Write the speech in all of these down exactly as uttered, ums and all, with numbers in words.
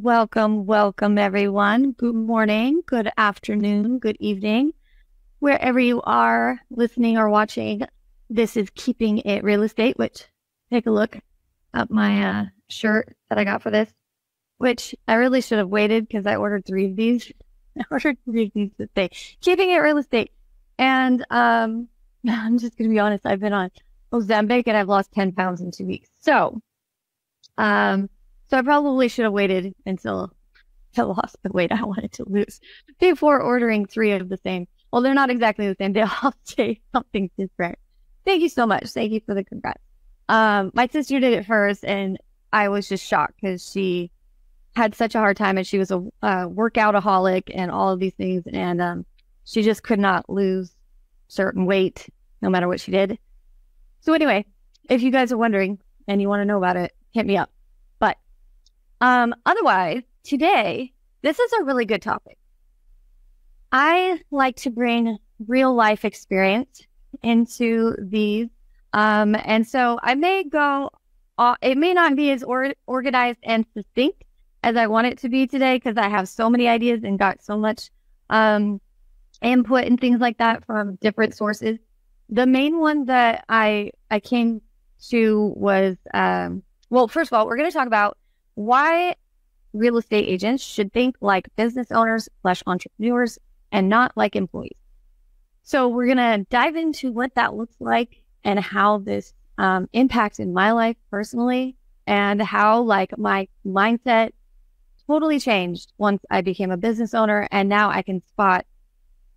Welcome, welcome everyone. Good morning, good afternoon, good evening. Wherever you are listening or watching, this is Keeping It Real Estate, which take a look at my uh, shirt that I got for this, which I really should have waited because I ordered three of these. I ordered three of these today. Keeping It Real Estate. And um, I'm just going to be honest, I've been on Ozempic and I've lost ten pounds in two weeks. So, um, So I probably should have waited until I lost the weight I wanted to lose before ordering three of the same. Well, they're not exactly the same. They all say something different. Thank you so much. Thank you for the congrats. Um, my sister did it first, and I was just shocked because she had such a hard time, and she was a uh, workoutaholic and all of these things, and um, she just could not lose certain weight no matter what she did. So anyway, if you guys are wondering and you want to know about it, hit me up. Um, otherwise, today, this is a really good topic. I like to bring real life experience into these. Um, and so I may go, uh, it may not be as or organized and succinct as I want it to be today, because I have so many ideas and got so much um, input and things like that from different sources. The main one that I, I came to was, um, well, first of all, we're going to talk about why real estate agents should think like business owners slash entrepreneurs and not like employees. So we're going to dive into what that looks like and how this um, impacts in my life personally, and how like my mindset totally changed once I became a business owner. And now I can spot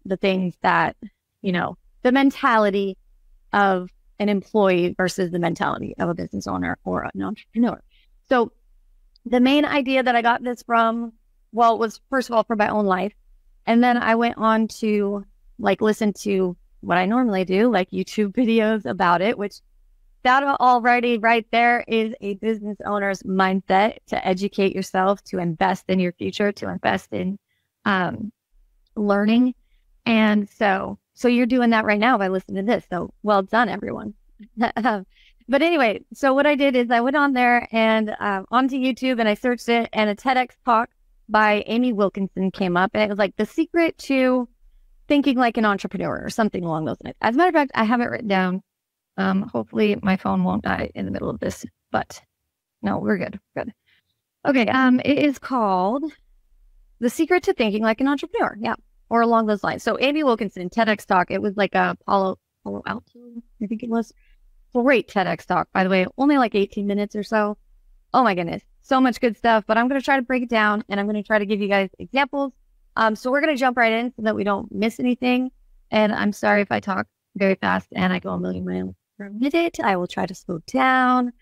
the things that, you know, the mentality of an employee versus the mentality of a business owner or an entrepreneur. So the main idea that I got this from, well, was first of all from my own life. And then I went on to like listen to what I normally do, like YouTube videos about it, which that already right there is a business owner's mindset, to educate yourself, to invest in your future, to invest in um, learning. And so, so you're doing that right now by listening to this. So well done, everyone. But anyway, so what I did is I went on there and um, onto YouTube, and I searched it, and a TEDx talk by Amy Wilkinson came up, and it was like the secret to thinking like an entrepreneur or something along those lines. As a matter of fact, I have it written down. Um, hopefully my phone won't die in the middle of this, but no, we're good. Good. Okay. Um, it is called The Secret to Thinking Like an Entrepreneur. Yeah. Or along those lines. So Amy Wilkinson, TEDx talk, it was like a Palo, Palo Alto, I think it was. Great TEDx talk, by the way, only like eighteen minutes or so. Oh my goodness, so much good stuff, but I'm going to try to break it down, and I'm going to try to give you guys examples. Um, so we're going to jump right in so that we don't miss anything. And I'm sorry if I talk very fast and I go a million miles per minute. I will try to slow down,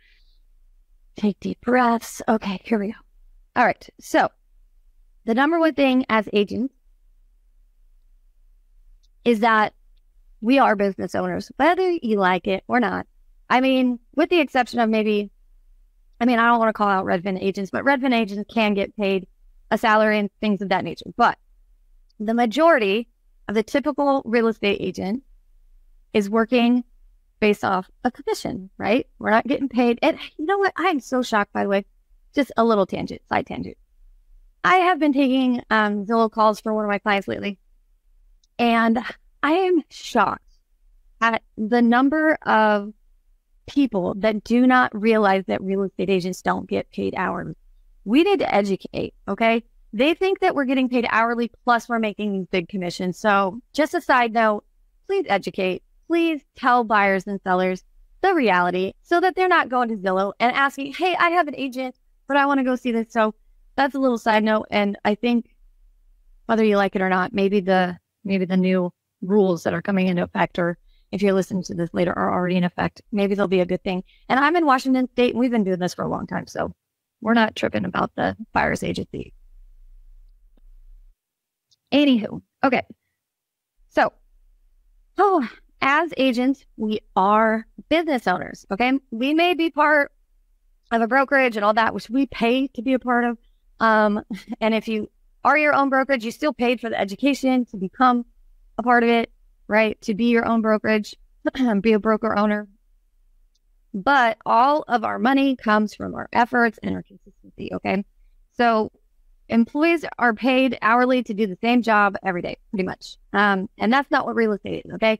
take deep breaths. Okay, here we go. All right. So the number one thing as agents is that we are business owners, whether you like it or not. I mean, with the exception of maybe, I mean, I don't want to call out Redfin agents, but Redfin agents can get paid a salary and things of that nature. But the majority of the typical real estate agent is working based off a commission, right? We're not getting paid. And you know what? I'm so shocked, by the way. Just a little tangent, side tangent. I have been taking um, Zillow calls for one of my clients lately, and I am shocked at the number of people that do not realize that real estate agents don't get paid hourly. We need to educate, okay? They think that we're getting paid hourly plus we're making these big commissions. So just a side note, please educate. Please tell buyers and sellers the reality so that they're not going to Zillow and asking, hey, I have an agent, but I want to go see this. So that's a little side note. And I think whether you like it or not, maybe the maybe the new rules that are coming into effect, or if you're listening to this later, are already in effect. Maybe they'll be a good thing. And I'm in Washington state, and we've been doing this for a long time. So we're not tripping about the buyer's agency. Anywho. Okay. So, oh, as agents, we are business owners. Okay. We may be part of a brokerage and all that, which we pay to be a part of. Um, and if you are your own brokerage, you still paid for the education to become a part of it, right? To be your own brokerage, be a broker owner. But all of our money comes from our efforts and our consistency, okay? So Employees are paid hourly to do the same job every day, pretty much. Um, and that's not what real estate is, okay?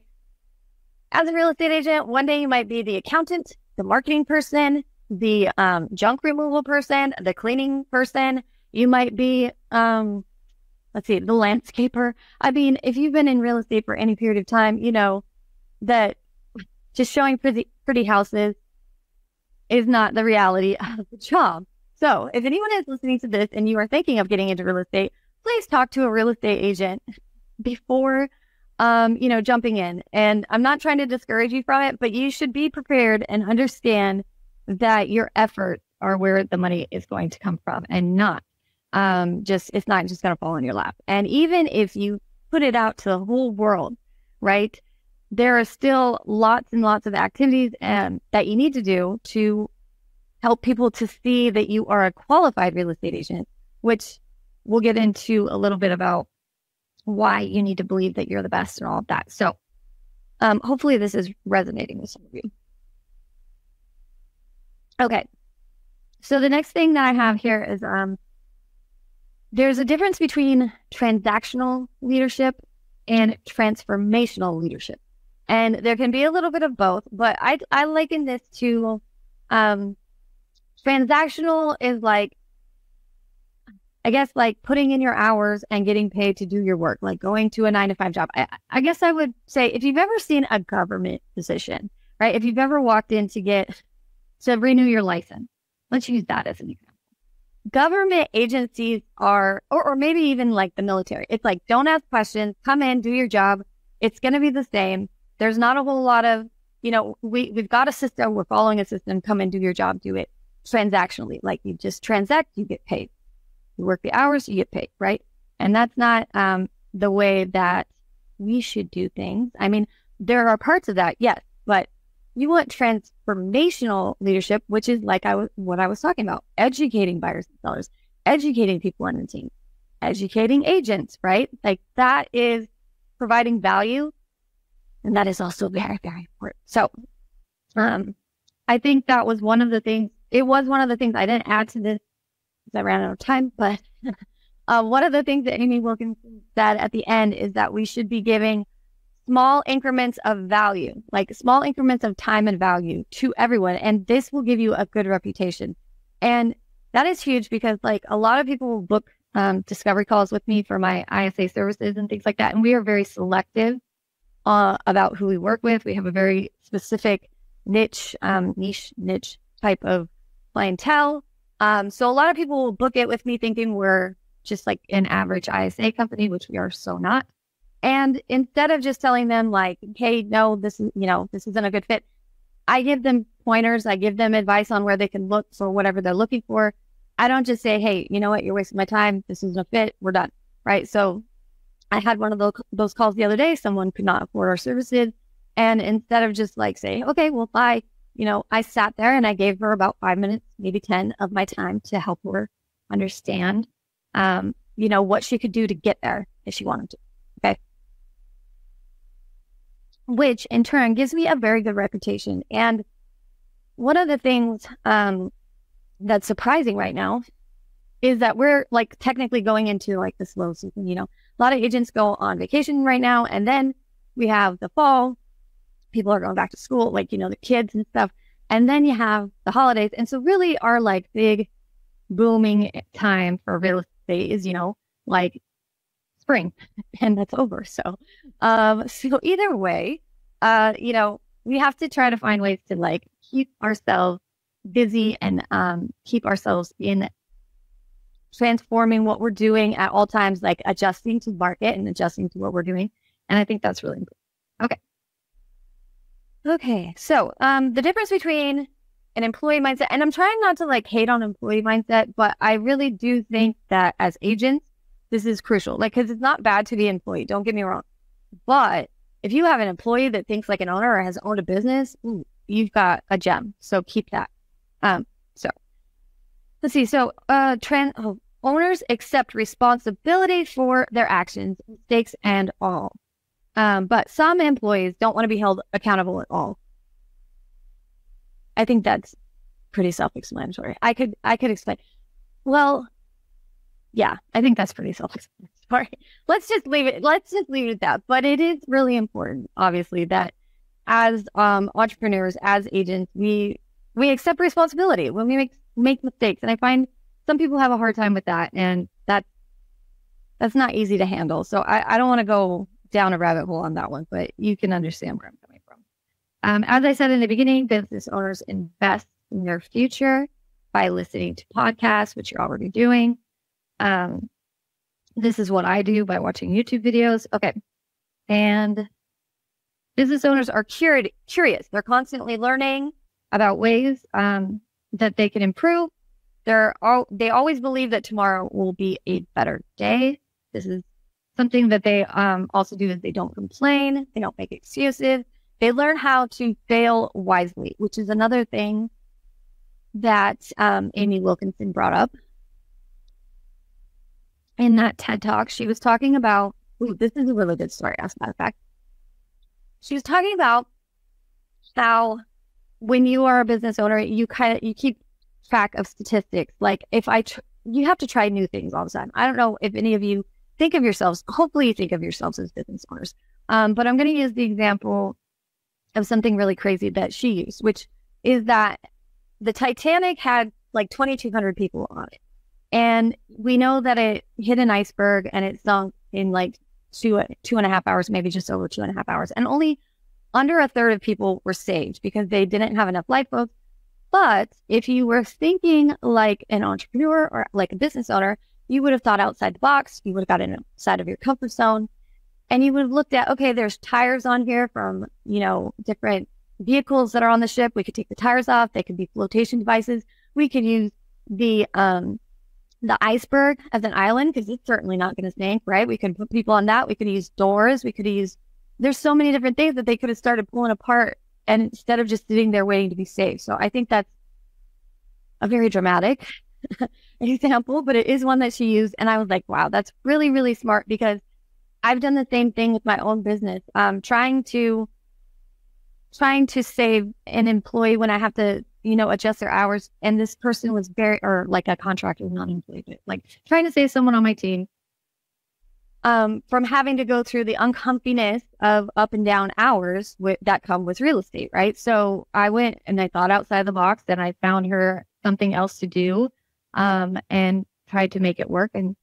As a real estate agent, one day you might be the accountant, the marketing person, the um, junk removal person, the cleaning person. You might be, um, let's see, the landscaper. I mean, if you've been in real estate for any period of time, you know that just showing pretty, pretty houses is not the reality of the job. So if anyone is listening to this and you are thinking of getting into real estate, please talk to a real estate agent before, um, you know, jumping in. And I'm not trying to discourage you from it, but you should be prepared and understand that your efforts are where the money is going to come from, and not um, just, it's not just going to fall in your lap. And even if you put it out to the whole world, right, there are still lots and lots of activities um, that you need to do to help people to see that you are a qualified real estate agent, which we'll get into a little bit about why you need to believe that you're the best and all of that. So um, hopefully this is resonating with some of you. Okay. So the next thing that I have here is um, there's a difference between transactional leadership and transformational leadership. And there can be a little bit of both, but I, I liken this to um, transactional is like, I guess, like putting in your hours and getting paid to do your work, like going to a nine to five job. I, I guess I would say if you've ever seen a government position, right? If you've ever walked in to get, to renew your license, let's use that as an example. Government agencies are, or, or maybe even like the military. It's like, don't ask questions, come in, do your job. It's going to be the same. There's not a whole lot of, you know, we, we've got a system, we're following a system, come in, do your job, do it. Transactionally, like you just transact, you get paid. You work the hours, you get paid, right? And that's not um, the way that we should do things. I mean, there are parts of that, yes, but you want transformational leadership, which is like I was, what I was talking about, educating buyers and sellers, educating people on the team, educating agents, right? Like that is providing value, and that is also very, very important. So, um, I think that was one of the things. It was one of the things I didn't add to this because I ran out of time, but uh, one of the things that Amy Wilkinson said at the end is that we should be giving small increments of value, like small increments of time and value to everyone. And this will give you a good reputation. And that is huge because like a lot of people will book um, discovery calls with me for my I S A services and things like that. And we are very selective uh, about who we work with. We have a very specific niche, um, niche, niche type of clientele. Um, so a lot of people will book it with me thinking we're just like an average I S A company, which we are so not. And instead of just telling them like, hey, no, this is, you know, this isn't a good fit, I give them pointers. I give them advice on where they can look for whatever they're looking for. I don't just say, hey, you know what? You're wasting my time. This isn't a fit. We're done. Right. So I had one of those, those calls the other day. Someone could not afford our services. And instead of just like saying, okay, well, bye. You know, I sat there and I gave her about five minutes, maybe ten of my time to help her understand, um, you know, what she could do to get there if she wanted to. Okay. Which in turn gives me a very good reputation. And one of the things um, that's surprising right now is that we're like technically going into like the slow season. You know, a lot of agents go on vacation right now, and then we have the fall. People are going back to school, like, you know, the kids and stuff. And then you have the holidays. And so really our like big booming time for real estate is, you know, like spring, and that's over. So, um, so either way, uh, you know, we have to try to find ways to like keep ourselves busy and, um, keep ourselves in transforming what we're doing at all times, like adjusting to market and adjusting to what we're doing. And I think that's really important. Okay. Okay, so um, the difference between an employee mindset, and I'm trying not to like hate on employee mindset, but I really do think that as agents, this is crucial. Like, because it's not bad to be an employee, don't get me wrong. But if you have an employee that thinks like an owner or has owned a business, ooh, you've got a gem. So keep that. Um, so let's see. So uh, trans oh, owners accept responsibility for their actions, mistakes, and all. Um, but some employees don't want to be held accountable at all. I think that's pretty self-explanatory. I could I could explain. Well, yeah, I think that's pretty self-explanatory. Let's just leave it. Let's just leave it at that. But it is really important, obviously, that as um, entrepreneurs, as agents, we we accept responsibility when we make make mistakes. And I find some people have a hard time with that, and that that's not easy to handle. So I, I don't want to go down a rabbit hole on that one, but you can understand where I'm coming from. Um, as I said in the beginning, business owners invest in their future by listening to podcasts, which you're already doing. Um, this is what I do by watching YouTube videos. Okay. And business owners are curi- curious. They're constantly learning about ways um, that they can improve. They're all, they always believe that tomorrow will be a better day. This is something that they um, also do is they don't complain. They don't make excuses. They learn how to fail wisely, which is another thing that um, Amy Wilkinson brought up in that TED Talk. She was talking about, ooh, this is a really good story, as a matter of fact. She was talking about how when you are a business owner, you kind of, you keep track of statistics. Like if I, tr you have to try new things all the time. I don't know if any of you think of yourselves, hopefully you think of yourselves as business owners. Um, but I'm going to use the example of something really crazy that she used, which is that the Titanic had like twenty-two hundred people on it. And we know that it hit an iceberg and it sunk in like two, two and a half hours, maybe just over two and a half hours. And only under a third of people were saved because they didn't have enough lifeboats. But if you were thinking like an entrepreneur or like a business owner, you would have thought outside the box. You would have gotten outside of your comfort zone. And you would have looked at, okay, there's tires on here from, you know, different vehicles that are on the ship. We could take the tires off. They could be flotation devices. We could use the, um, the iceberg as an island because it's certainly not going to sink, right? We could put people on that. We could use doors. We could use, there's so many different things that they could have started pulling apart and instead of just sitting there waiting to be saved. So I think that's a very dramatic example, but it is one that she used. And I was like, wow, that's really, really smart because I've done the same thing with my own business. Um, trying to, trying to save an employee when I have to, you know, adjust their hours. And this person was very, or like a contractor, not an employee, but like trying to save someone on my team um, from having to go through the uncomfiness of up and down hours with, that come with real estate, right? So I went and I thought outside the box and I found her something else to do um, and tried to make it work. And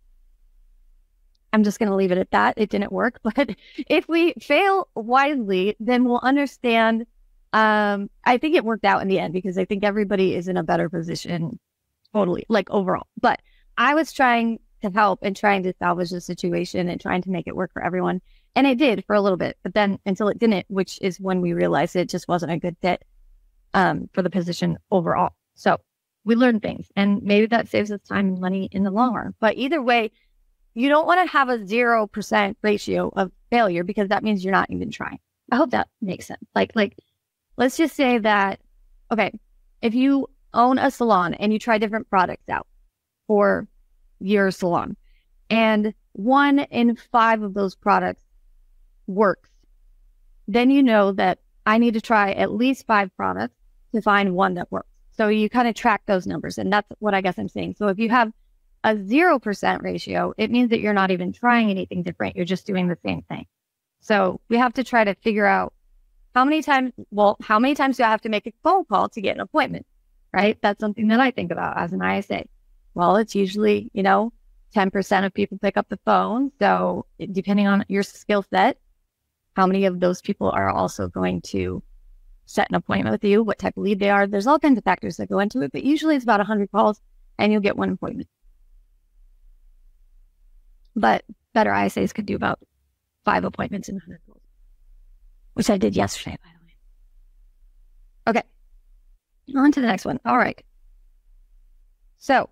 I'm just going to leave it at that. It didn't work. But if we fail wisely, then we'll understand. Um, I think it worked out in the end because I think everybody is in a better position totally, like overall. But I was trying to help and trying to salvage the situation and trying to make it work for everyone. And it did for a little bit, but then until it didn't, which is when we realized it just wasn't a good fit um, for the position overall. So we learn things and maybe that saves us time and money in the long run. But either way, you don't want to have a zero percent ratio of failure because that means you're not even trying. I hope that makes sense. Like, like, let's just say that, okay, if you own a salon and you try different products out for your salon and one in five of those products works, then you know that I need to try at least five products to find one that works. So you kind of track those numbers and that's what I guess I'm saying. So if you have a zero percent ratio, it means that you're not even trying anything different. You're just doing the same thing. So we have to try to figure out how many times, well, how many times do I have to make a phone call to get an appointment, right? That's something that I think about as an I S A. Well, it's usually, you know, ten percent of people pick up the phone. So depending on your skill set, how many of those people are also going to set an appointment with you, what type of lead they are. There's all kinds of factors that go into it, but usually it's about one hundred calls and you'll get one appointment. But better I S As could do about five appointments in one hundred calls, which I did yesterday, by the way. Okay, on to the next one. All right. So,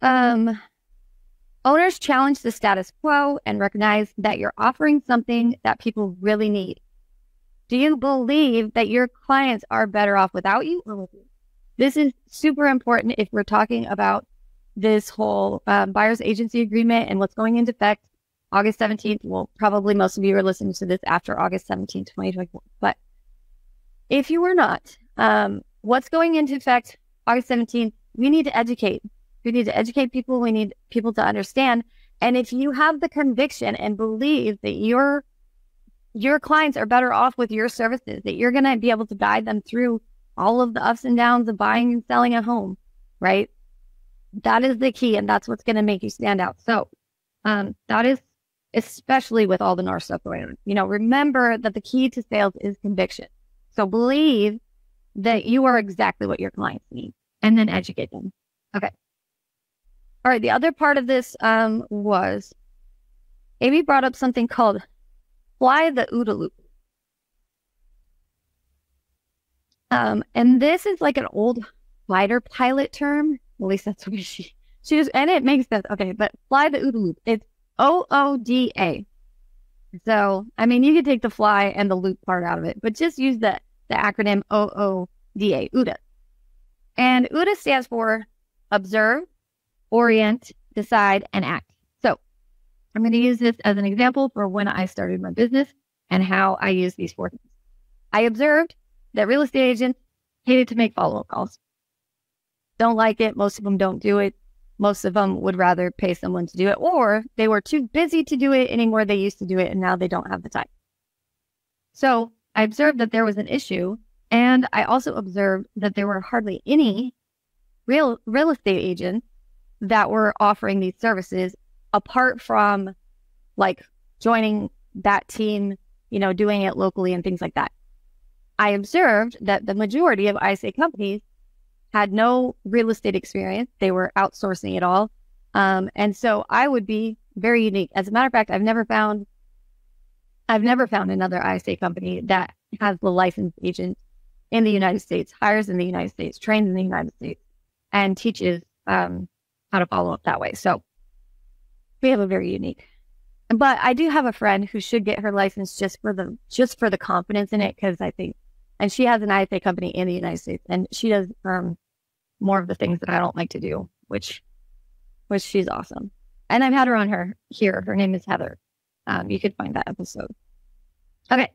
um, owners challenge the status quo and recognize that you're offering something that people really need. Do you believe that your clients are better off without you or with you? This is super important if we're talking about this whole um, buyer's agency agreement and what's going into effect August seventeenth. Well, probably most of you are listening to this after August seventeenth, twenty twenty-one. But if you were not, um, what's going into effect August seventeenth, we need to educate We need to educate people. We need people to understand. And if you have the conviction and believe that your your clients are better off with your services, that you're going to be able to guide them through all of the ups and downs of buying and selling a home, right? That is the key, and that's what's going to make you stand out. So um, that is especially with all the North stuff going on. You know, remember that the key to sales is conviction. So believe that you are exactly what your clients need, and then educate them. Okay. All right. The other part of this um, was Amy brought up something called fly the OODA loop. Um, and this is like an old fighter pilot term. At least that's what she, she was, and it makes sense. Okay. But fly the OODA loop. It's O O D A. So, I mean, you could take the fly and the loop part out of it, but just use the, the acronym O O D A, OODA. And OODA stands for observe, orient, decide, and act. So I'm going to use this as an example for when I started my business and how I use these four things. I observed that real estate agents hated to make follow-up calls. Don't like it. Most of them don't do it. Most of them would rather pay someone to do it, or they were too busy to do it anymore. They used to do it, and now they don't have the time. So I observed that there was an issue, and I also observed that there were hardly any real real estate agents that were offering these services apart from like joining that team, you know, doing it locally and things like that. I observed that the majority of I S A companies had no real estate experience. They were outsourcing it all. Um, and so I would be very unique. As a matter of fact, I've never found, I've never found another I S A company that has the licensed agent in the United States, hires in the United States, trains in the United States, and teaches um, how to follow up that way. So we have a very unique, but I do have a friend who should get her license just for the, just for the confidence in it. Cause I think, and she has an I S A company in the United States, and she does um, more of the things that I don't like to do, which, which she's awesome. And I've had her on her here. Her name is Heather. Um, you could find that episode. Okay.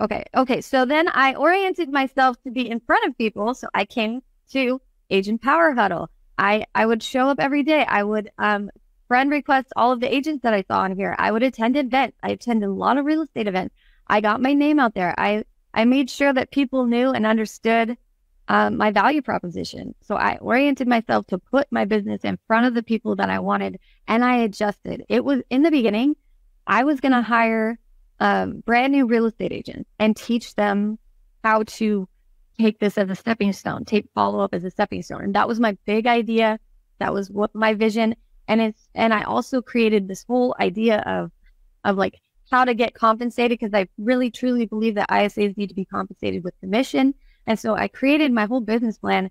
Okay. Okay. So then I oriented myself to be in front of people. So I came to Agent Power Huddle. I, I would show up every day. I would um, friend request all of the agents that I saw on here. I would attend events. I attended a lot of real estate events. I got my name out there. I, I made sure that people knew and understood um, my value proposition. So I oriented myself to put my business in front of the people that I wanted, and I adjusted. It was in the beginning, I was going to hire um, brand new real estate agents and teach them how to take this as a stepping stone, take follow-up as a stepping stone. And that was my big idea. That was what my vision. And it's, and I also created this whole idea of, of like how to get compensated, because I really truly believe that I S As need to be compensated with commission. And so I created my whole business plan.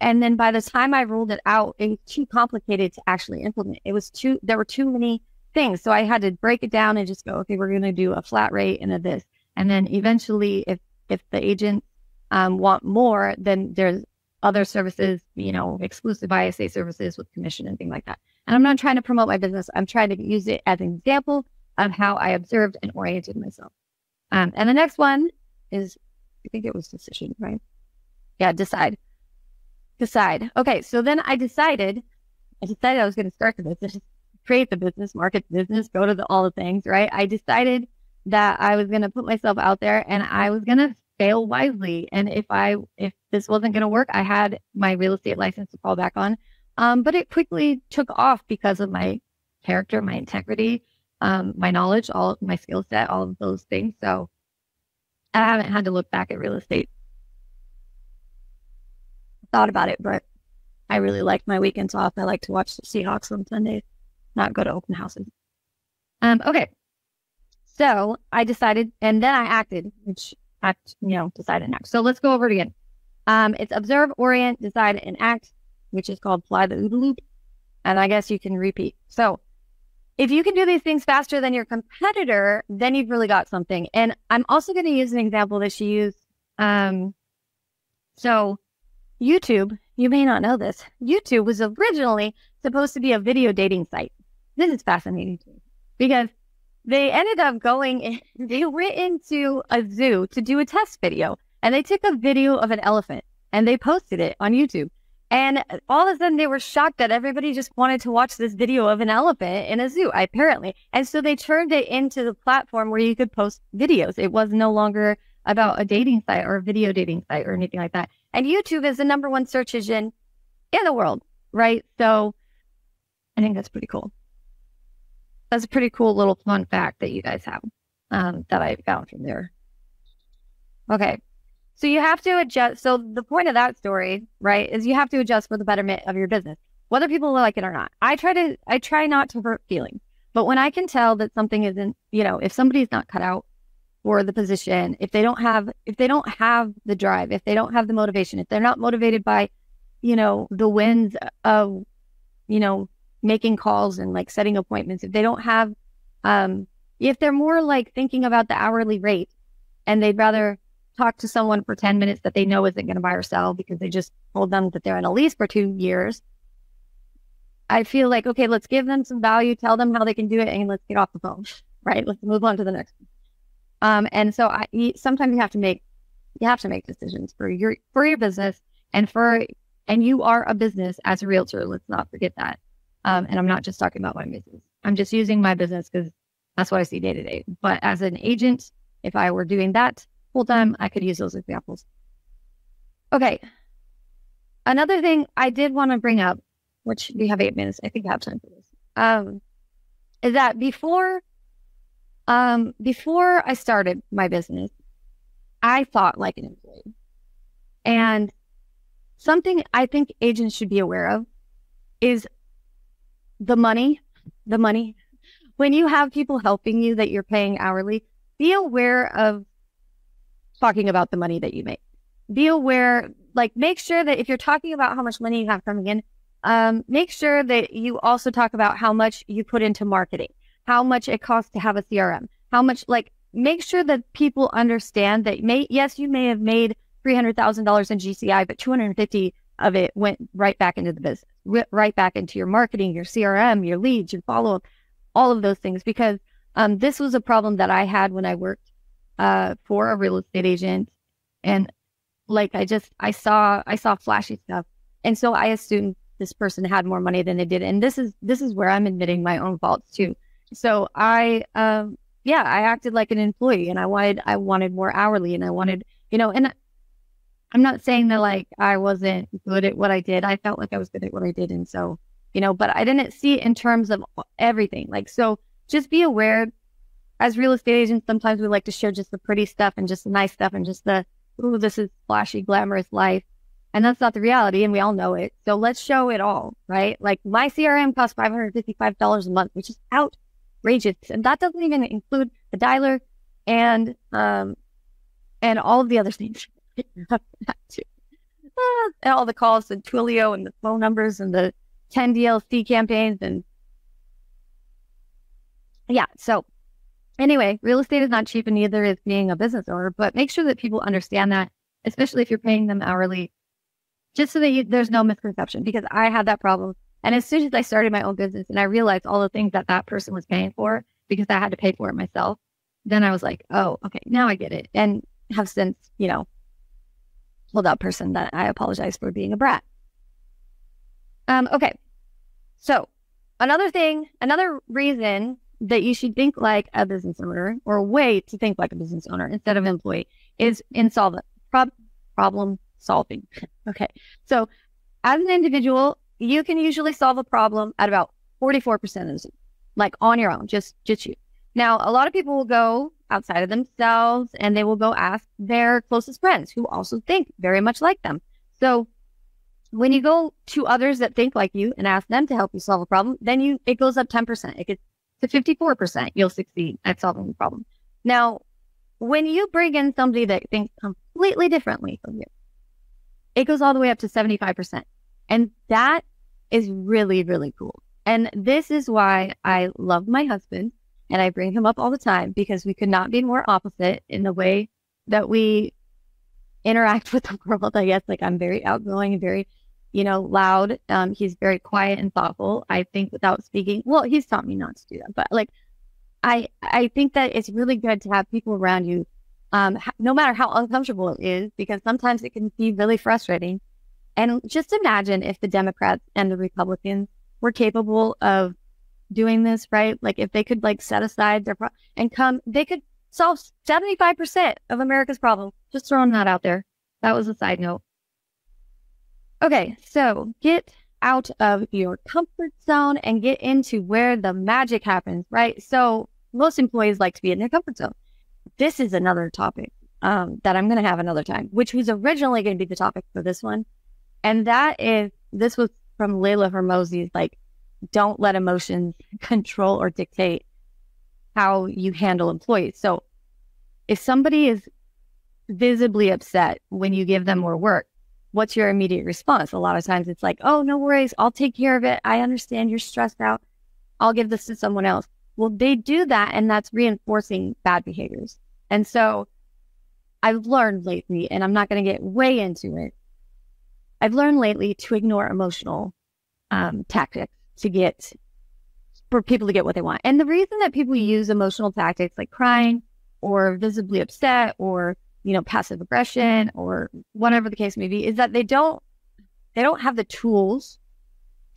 And then by the time I rolled it out, it was too complicated to actually implement. It was too, there were too many things. So I had to break it down and just go, okay, we're going to do a flat rate and a this. And then eventually if, if the agent Um, want more, then there's other services, you know, exclusive I S A services with commission and things like that. And I'm not trying to promote my business. I'm trying to use it as an example of how I observed and oriented myself. Um, and the next one is, I think it was decision, right? Yeah, decide. Decide. Okay, so then I decided, I decided I was going to start the business, create the business, market the business, go to the, all the things, right? I decided that I was going to put myself out there, and I was going to fail wisely. And if I, if this wasn't going to work, I had my real estate license to fall back on. Um, but it quickly took off because of my character, my integrity, um, my knowledge, all of my skill set, all of those things. So I haven't had to look back at real estate. I thought about it, but I really liked my weekends off. I like to watch the Seahawks on Sundays, not go to open houses. Um, okay. So I decided, and then I acted, which act, you know, decide and act. So let's go over it again. Um, it's observe, orient, decide, and act, which is called fly the OODA loop. And I guess you can repeat. So if you can do these things faster than your competitor, then you've really got something. And I'm also going to use an example that she used. Um, so YouTube, you may not know this. YouTube was originally supposed to be a video dating site. This is fascinating to me because they ended up going, in, they went into a zoo to do a test video, and they took a video of an elephant and they posted it on YouTube. And all of a sudden, they were shocked that everybody just wanted to watch this video of an elephant in a zoo, apparently. And so they turned it into the platform where you could post videos. It was no longer about a dating site or a video dating site or anything like that. And YouTube is the number one search engine in the world, right? So I think that's pretty cool. That's a pretty cool little fun fact that you guys have um, that I found from there. Okay. So you have to adjust. So the point of that story, right, is you have to adjust for the betterment of your business, whether people like it or not. I try to, I try not to hurt feelings, but when I can tell that something isn't, you know, if somebody's not cut out for the position, if they don't have, if they don't have the drive, if they don't have the motivation, if they're not motivated by, you know, the wins of, you know, making calls and like setting appointments, if they don't have, um, if they're more like thinking about the hourly rate and they'd rather talk to someone for ten minutes that they know isn't going to buy or sell because they just told them that they're in a lease for two years. I feel like, okay, let's give them some value, tell them how they can do it, and let's get off the phone, right? Let's move on to the next one. Um, and so I, sometimes you have to make, you have to make decisions for your, for your business and for, and you are a business as a realtor. Let's not forget that. Um, and I'm not just talking about my business. I'm just using my business because that's what I see day to day. But as an agent, if I were doing that full time, I could use those examples. Okay. Another thing I did want to bring up, which we have eight minutes, I think I have time for this, um, is that before, um, before I started my business, I thought like an employee. And something I think agents should be aware of is the money, the money. When you have people helping you that you're paying hourly, be aware of talking about the money that you make. Be aware, like make sure that if you're talking about how much money you have coming in, um, make sure that you also talk about how much you put into marketing, how much it costs to have a C R M, how much, like make sure that people understand that may, yes, you may have made three hundred thousand dollars in G C I, but two hundred fifty of it went right back into the business, right back into your marketing, your C R M, your leads, your follow-up, all of those things. Because um, this was a problem that I had when I worked Uh, for a real estate agent. And like, I just, I saw, I saw flashy stuff. And so I assumed this person had more money than they did. And this is, this is where I'm admitting my own faults too. So I, um, yeah, I acted like an employee and I wanted, I wanted more hourly and I wanted, you know, and I'm not saying that like, I wasn't good at what I did. I felt like I was good at what I did. And so, you know, but I didn't see it in terms of everything. Like, so just be aware. As real estate agents, sometimes we like to show just the pretty stuff and just the nice stuff and just the, ooh, this is flashy, glamorous life. And that's not the reality and we all know it. So let's show it all, right? Like my C R M costs five hundred fifty-five dollars a month, which is outrageous. And that doesn't even include the dialer and um, and all of the other things. And all the calls and Twilio and the phone numbers and the ten D L C campaigns. And yeah, so anyway, real estate is not cheap and neither is being a business owner, but make sure that people understand that, especially if you're paying them hourly, just so that you, there's no misconception, because I had that problem. And as soon as I started my own business and I realized all the things that that person was paying for because I had to pay for it myself, then I was like, oh, okay, now I get it. And have since, you know, told that person that I apologize for being a brat. Um, okay. So another thing, another reason that you should think like a business owner, or a way to think like a business owner instead of employee, is insolvent prob problem solving. Okay. So as an individual, you can usually solve a problem at about forty-four percent of the, like on your own, just, just you. Now, a lot of people will go outside of themselves and they will go ask their closest friends who also think very much like them. So when you go to others that think like you and ask them to help you solve a problem, then you, it goes up ten percent. It gets to fifty-four percent, you'll succeed at solving the problem. Now, when you bring in somebody that thinks completely differently from you, it goes all the way up to seventy-five percent. And that is really, really cool. And this is why I love my husband and I bring him up all the time, because we could not be more opposite in the way that we interact with the world, I guess. Like I'm very outgoing and very, you know, loud. Um, he's very quiet and thoughtful. I think without speaking, well, he's taught me not to do that, but like, I, I think that it's really good to have people around you, um, no matter how uncomfortable it is, because sometimes it can be really frustrating. And just imagine if the Democrats and the Republicans were capable of doing this, right? Like if they could like set aside their pro and come, they could solve seventy-five percent of America's problems. Just throwing that out there. That was a side note. Okay, so get out of your comfort zone and get into where the magic happens, right? So most employees like to be in their comfort zone. This is another topic um, that I'm going to have another time, which was originally going to be the topic for this one. And that is, this was from Leila Hormozi's, like, don't let emotions control or dictate how you handle employees. So if somebody is visibly upset when you give them more work, what's your immediate response? A lot of times it's like, oh, no worries, I'll take care of it. I understand you're stressed out. I'll give this to someone else. Well, they do that, and that's reinforcing bad behaviors. And so I've learned lately, and I'm not going to get way into it, I've learned lately to ignore emotional um, tactics to get, for people to get what they want. And the reason that people use emotional tactics like crying or visibly upset or, you know, passive aggression or whatever the case may be, is that they don't, they don't have the tools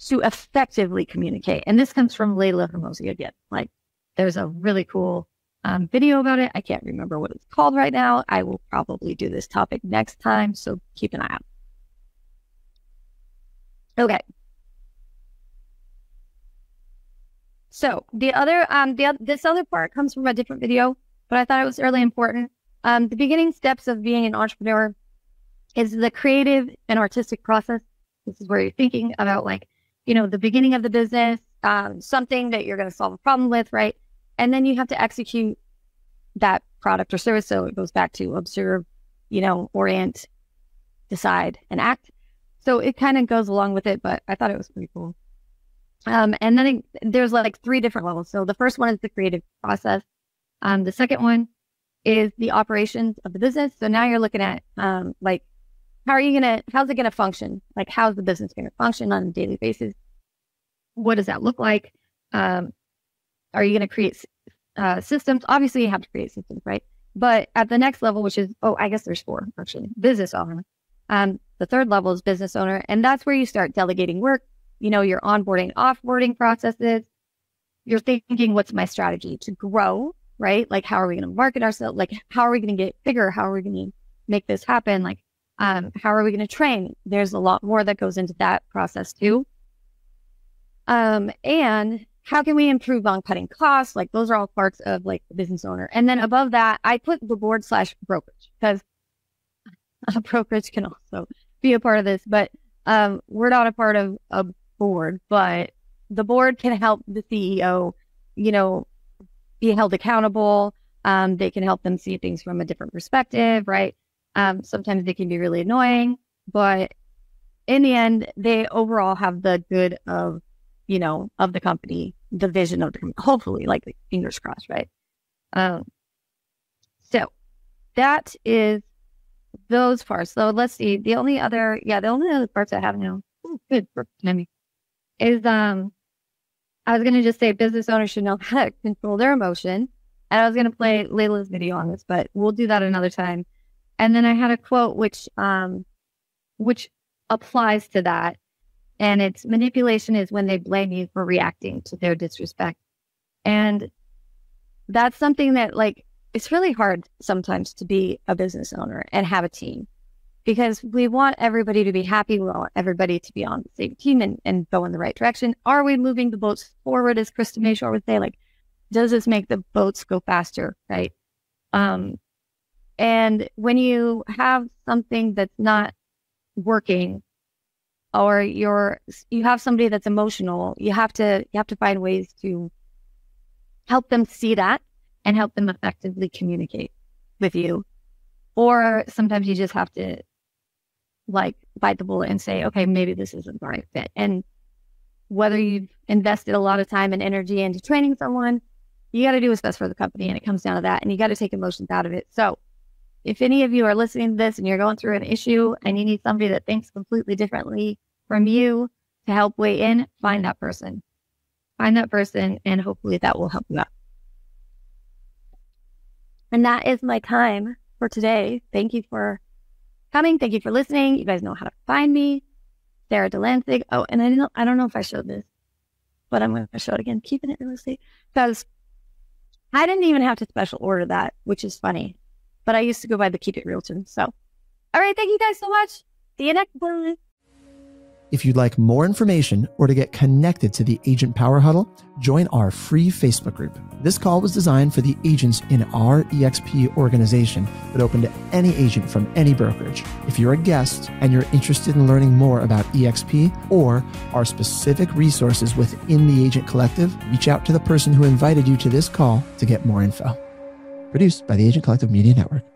to effectively communicate. And this comes from Leila Hormozi again. Like, there's a really cool um, video about it. I can't remember what it's called right now. I will probably do this topic next time, so keep an eye out. Okay. So the other, um, the this other part comes from a different video, but I thought it was really important. Um, the beginning steps of being an entrepreneur is the creative and artistic process. This is where you're thinking about, like, you know, the beginning of the business, um, something that you're going to solve a problem with, right? And then you have to execute that product or service. So it goes back to observe, you know, orient, decide, and act. So it kind of goes along with it, but I thought it was pretty cool. Um, and then it, there's like three different levels. So the first one is the creative process. Um, the second one is the operations of the business. So now you're looking at um, like, how are you going to, how's it going to function? Like, how's the business going to function on a daily basis? What does that look like? Um, are you going to create uh, systems? Obviously you have to create systems, right? But at the next level, which is, oh, I guess there's four actually, business owner. Um, the third level is business owner. And that's where you start delegating work, you know, your onboarding, offboarding processes. You're thinking, what's my strategy to grow, right? Like, how are we going to market ourselves? Like, how are we going to get bigger? How are we going to make this happen? Like, um, how are we going to train? There's a lot more that goes into that process too. Um, and how can we improve on cutting costs? Like, those are all parts of like the business owner. And then above that, I put the board slash brokerage, because a brokerage can also be a part of this, but um, we're not a part of a board, but the board can help the C E O, you know, be held accountable. Um, they can help them see things from a different perspective, right? Um, sometimes they can be really annoying, but in the end, they overall have the good of, you know, of the company, the vision of the company, hopefully, like, like fingers crossed, right? Um, so that is those parts. So let's see. The only other, yeah, the only other parts I have now, ooh, good for me, is um, I was going to just say business owners should know how to control their emotion, and I was going to play Leila's video on this, but we'll do that another time. And then I had a quote which um, which applies to that, and it's, manipulation is when they blame you for reacting to their disrespect, and that's something that, like, it's really hard sometimes to be a business owner and have a team, because we want everybody to be happy. We want everybody to be on the same team and, and go in the right direction. Are we moving the boats forward, as Krista Mayshore would say? Like, does this make the boats go faster, right? Um, and when you have something that's not working, or you're, you have somebody that's emotional, you have to, you have to find ways to help them see that and help them effectively communicate with you. Or sometimes you just have to, like, bite the bullet and say, okay, maybe this isn't the right fit. And whether you've invested a lot of time and energy into training someone, you got to do what's best for the company, and it comes down to that, and you got to take emotions out of it. So if any of you are listening to this and you're going through an issue and you need somebody that thinks completely differently from you to help weigh in, find that person. Find that person, and hopefully that will help you out. And that is my time for today. Thank you for coming. Thank you for listening. You guys know how to find me. Sarah Delansig. Oh, and I don't, I don't know if I showed this, but I'm going to show it again. Keeping it real estate. Because I didn't even have to special order that, which is funny. But I used to go by the Keep It Realtor. So, all right. Thank you guys so much. See you next one. If you'd like more information or to get connected to the Agent Power Huddle, join our free Facebook group. This call was designed for the agents in our E X P organization, but open to any agent from any brokerage. If you're a guest and you're interested in learning more about E X P or our specific resources within the Agent Collective, reach out to the person who invited you to this call to get more info. Produced by the Agent Collective Media Network.